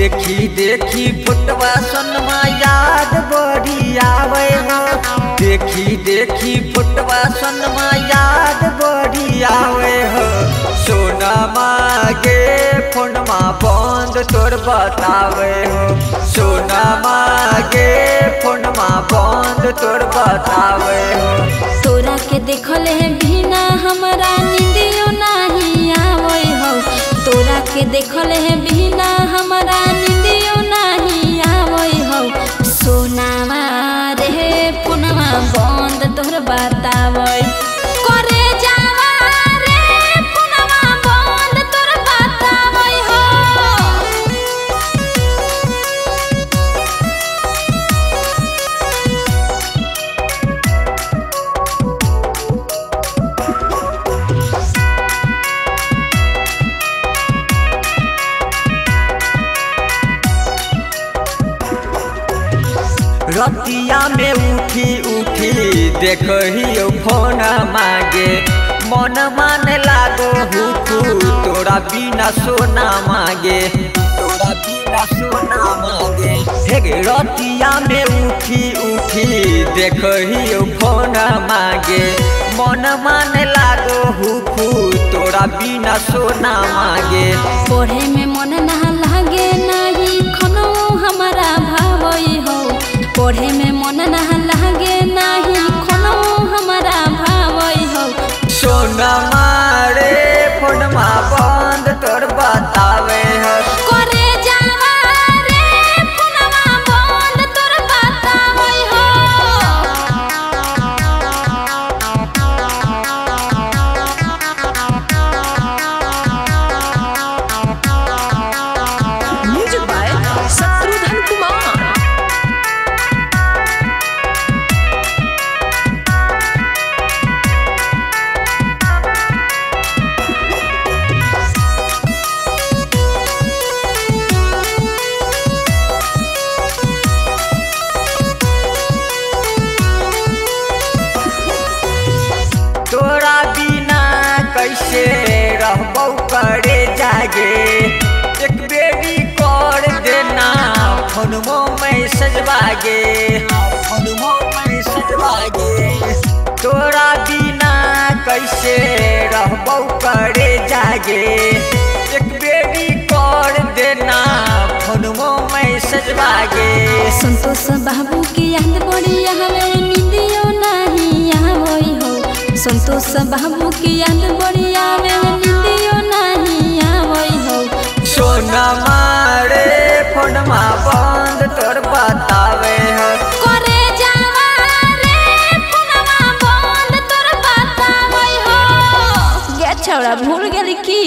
देखी देखी फुटवा सनमा याद बड़ी आवे हो, देखी देखी फुटवा सनमा याद बड़ी आवे हो। सोनमा के फोनमा बंद तोर बतावे हो, सोनमा के फोनमा बंद तोर बतावे हो। तोरा के देखल है बिना हमारा नींदियो नहीं आवे हो, तोरा के देखल है बिना हमारा नींदियो नहीं आवे हो। सोनामा रे फोनमा बंद तोर बतावे करे जावा रे फोनमा बंद तोर बतावे हो। रतिया में उठी उठी देखियो फोन मांगे, मन मान लागो हुकू तोरा बिना सोना मांगे, तोरा बिना सोना मांगे। रतिया में उठी उठी देखियो फोन मांगे, मन मान लागो हुकू तोरा बिना सोना मांगे। पढ़े में मन ना लागे नहीं खनो हमारा भावई हो, पढ़े में मन ना लागे नहीं खनो हमारा भावई हो। सोनमा रे फोनमा बंद तोर बतावे हो, करे जावा रे फोनमा बंद तोर बतावे हो। कैसे रहबो करे जागे, एक बेरी कर देना फोनमो मैसेज बागे, फोनमो मैसेज बागे। तोरा बिना कैसे रहबो करे जागे, एक बेरी कर देना फोनमो मैसेज बागे। संतोष बाबू की याद बड़ी हमें नींदियो नहीं आवई हो, संतोष बाबू की याद बड़ी आवे नींदियो नहीं आवई हो। सोनमा रे फोनमा बंद तोर बतावे हो, करे जावा रे फोनमा बंद तोर बतावे हो। गे छौड़ा भूल गेली की।